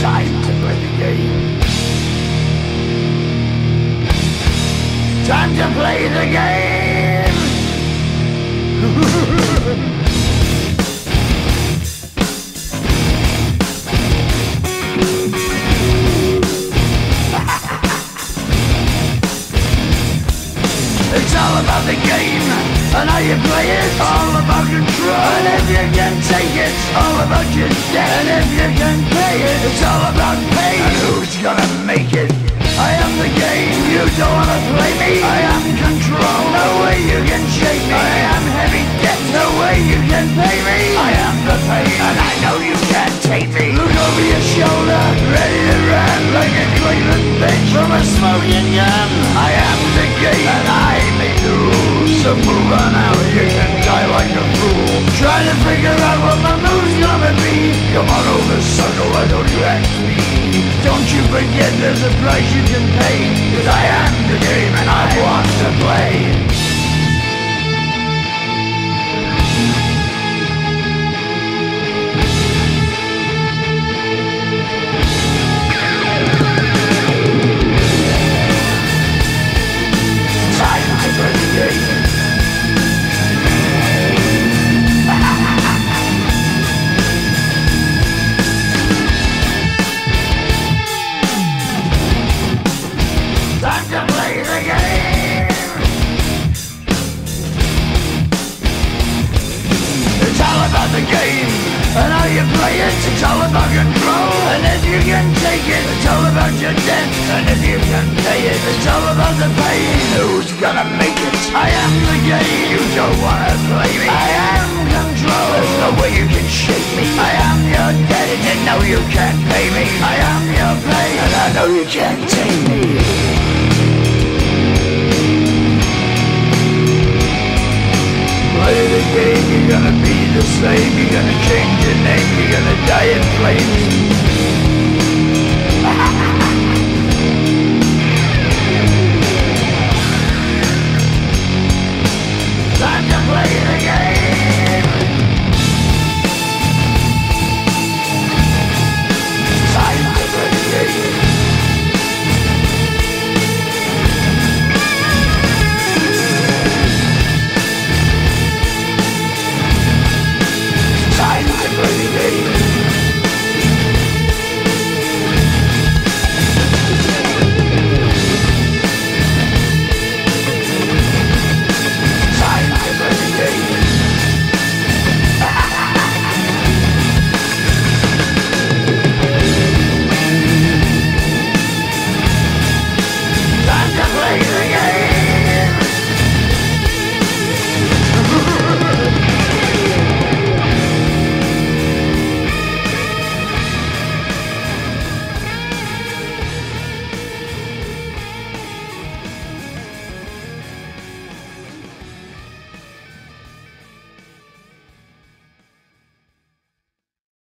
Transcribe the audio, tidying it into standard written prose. time to play the game. Time to play the game! It's all about the game, and how you play it. All about control, and if you can take it. All about your debt, and if you can pay it. It's all about pain, and who's gonna make it? I am the game, you don't wanna play me. I am control, no way you can shake me. I am heavy debt, no way you can pay me. I am the pain, and I know you can't take me. Look over your shoulder, ready to run like a Cleveland bitch from a smoking gun. I am the game, and I made the rules, so move on out, you can die like a fool. Try to figure out what my mood's gonna be. Come on over, sucker, why don't you act me? Don't you forget there's a price you can pay, cause I am the game and I want to play. Time to play the game. The game, and how you play it, it's all about control, and if you can take it, it's all about your debt, and if you can pay it, it's all about the pain, who's gonna make it? I am the game, you don't wanna play me, I am control, there's no way you can shake me, I am your debt, and you know you can't pay me, I am your pain, and I know you can't take me. Play the game, you're gonna be the same, you're gonna change your name, you're gonna